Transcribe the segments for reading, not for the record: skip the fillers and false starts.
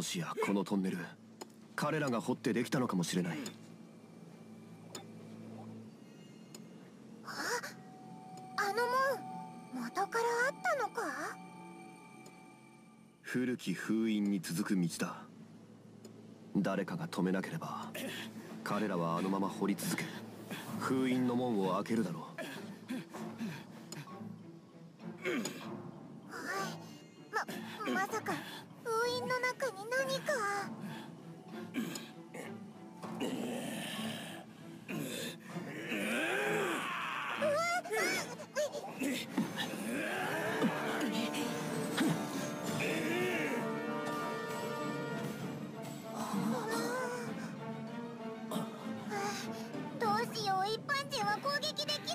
もしやこのトンネル、彼らが掘ってできたのかもしれない。あの門、元からあったのか。古き封印に続く道だ。誰かが止めなければ彼らはあのまま掘り続け、封印の門を開けるだろう。まさか封印の中に何か。どうしよう、一般人は攻撃できな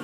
い。